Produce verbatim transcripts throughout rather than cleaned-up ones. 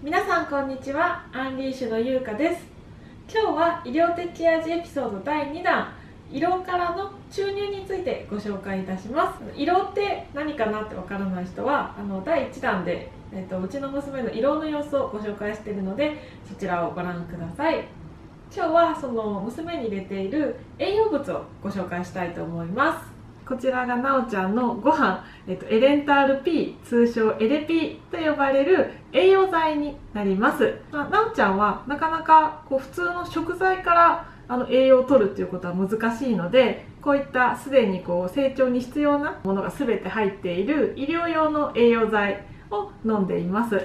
皆さんこんにちは、アンリーシュのゆうかです。今日は医療的ケア児エピソードだいにだん、胃ろうからの注入についてご紹介いたします。胃ろうって何かなってわからない人はあのだいいちだんで、えっと、うちの娘の胃ろうの様子をご紹介しているので、そちらをご覧ください。今日はその娘に入れている栄養物をご紹介したいと思います。こちらがなおちゃんのご飯、えっと、エレンタール P、 通称エレ P と呼ばれる栄養剤になります。まあ、なおちゃんはなかなかこう普通の食材からあの栄養を取るっていうことは難しいので、こういったすでにこう成長に必要なものが全て入っている医療用の栄養剤を飲んでいます。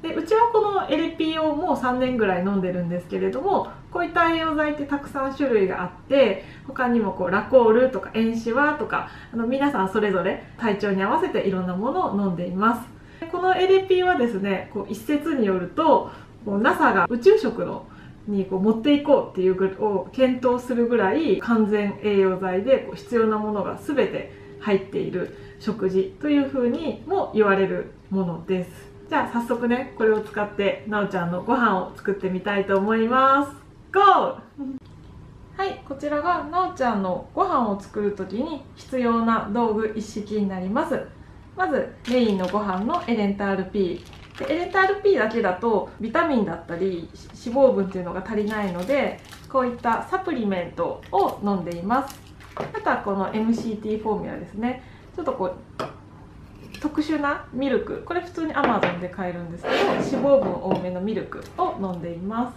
でうちはこのエレ P をもうさんねんぐらい飲んでるんですけれども、こういった栄養剤ってたくさん種類があって、他にもこうラコールとか塩シワとか、あの皆さんそれぞれ体調に合わせていろんなものを飲んでいます。このエレ P はですね、こう一説によると ナサ が宇宙食のにこう持っていこうっていうのを検討するぐらい完全栄養剤で、こう必要なものが全て入っている食事というふうにも言われるものです。じゃあ早速ね、これを使ってなおちゃんのご飯を作ってみたいと思います。ゴーはい、こちらがなおちゃんのご飯を作る時に必要な道具一式になります。まずメインのご飯のエレンタール P で、エレンタール P だけだとビタミンだったり脂肪分っていうのが足りないので、こういったサプリメントを飲んでいます。あとはこの エムシーティー フォーミュラですね。ちょっとこう特殊なミルク、これ普通に アマゾン で買えるんですけど、脂肪分多めのミルクを飲んでいます。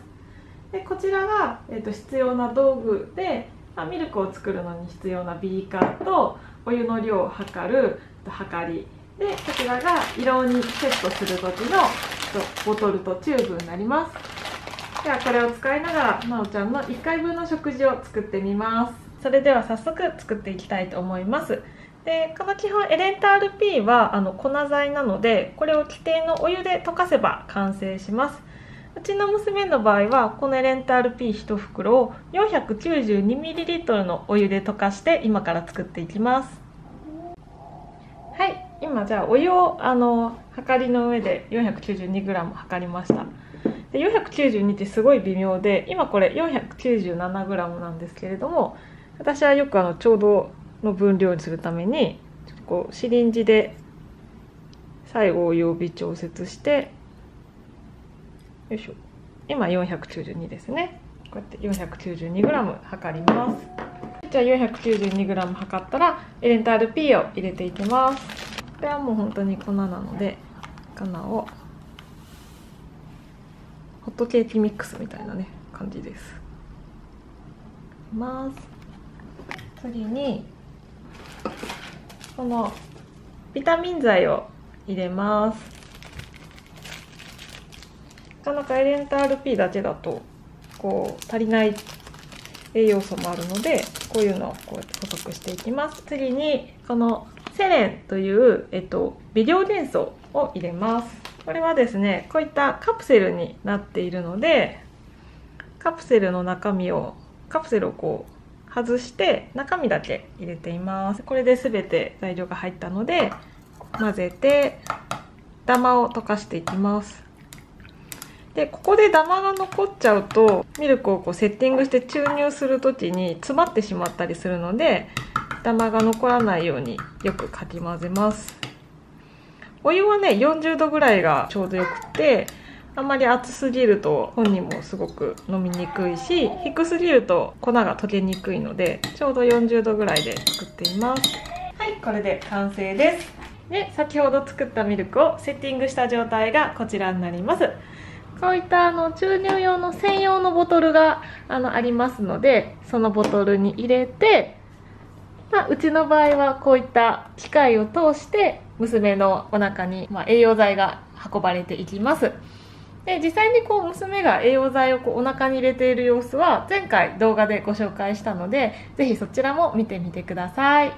でこちらが、えー、と必要な道具で、まあ、ミルクを作るのに必要なビーカーとお湯の量を測るはかりで、こちらが胃ろうにセットする時のボトルとチューブになります。ではこれを使いながらなおちゃんのいっかいぶんの食事を作ってみます。それでは早速作っていきたいと思います。でこの基本エレンタール P はあの粉剤なので、これを規定のお湯で溶かせば完成します。うちの娘の場合はこのエレンタール ピーいち 袋を よんひゃくきゅうじゅうにミリリットル のお湯で溶かして今から作っていきます。はい、今じゃあお湯をあの測りの上で よんひゃくきゅうじゅうにグラム 測りました。でよんひゃくきゅうじゅうにってすごい微妙で、今これ よんひゃくきゅうじゅうななグラム なんですけれども、私はよくあのちょうどの分量にするためにちょっとこうシリンジで最後お湯を微調節して、よいしょ、今よんひゃくきゅうじゅうにですね。こうやって よんひゃくきゅうじゅうにグラム 測ります。じゃあ よんひゃくきゅうじゅうにグラム 測ったらエレンタール P を入れていきます。これはもう本当に粉なので、粉をホットケーキミックスみたいなね感じです。ます次にこのビタミン剤を入れます。なかなかエレンタール P だけだとこう足りない栄養素もあるので、こういうのをこうやって補足していきます。次にこのセレンという、えっと、微量元素を入れます。これはですね、こういったカプセルになっているので、カプセルの中身をカプセルをこう外して中身だけ入れています。これで全て材料が入ったので混ぜてダマを溶かしていきます。でここでダマが残っちゃうとミルクをこうセッティングして注入する時に詰まってしまったりするので、ダマが残らないようによくかき混ぜます。お湯はねよんじゅうどぐらいがちょうどよくて、あんまり熱すぎると本人もすごく飲みにくいし、低すぎると粉が溶けにくいので、ちょうどよんじゅうどぐらいで作っています。はい、これで完成です。で先ほど作ったミルクをセッティングした状態がこちらになります。こういったあの注入用の専用のボトルが あのありますので、そのボトルに入れて、まあ、うちの場合はこういった機械を通して娘のお腹に、まあ、栄養剤が運ばれていきます。で実際にこう娘が栄養剤をこうお腹に入れている様子は前回動画でご紹介したので、ぜひそちらも見てみてください。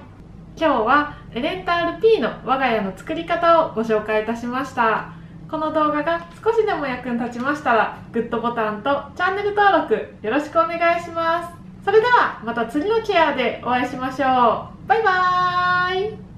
今日はエレンタール P の我が家の作り方をご紹介いたしました。この動画が少しでも役に立ちましたら、グッドボタンとチャンネル登録よろしくお願いします。それではまた次のケアでお会いしましょう。バイバーイ。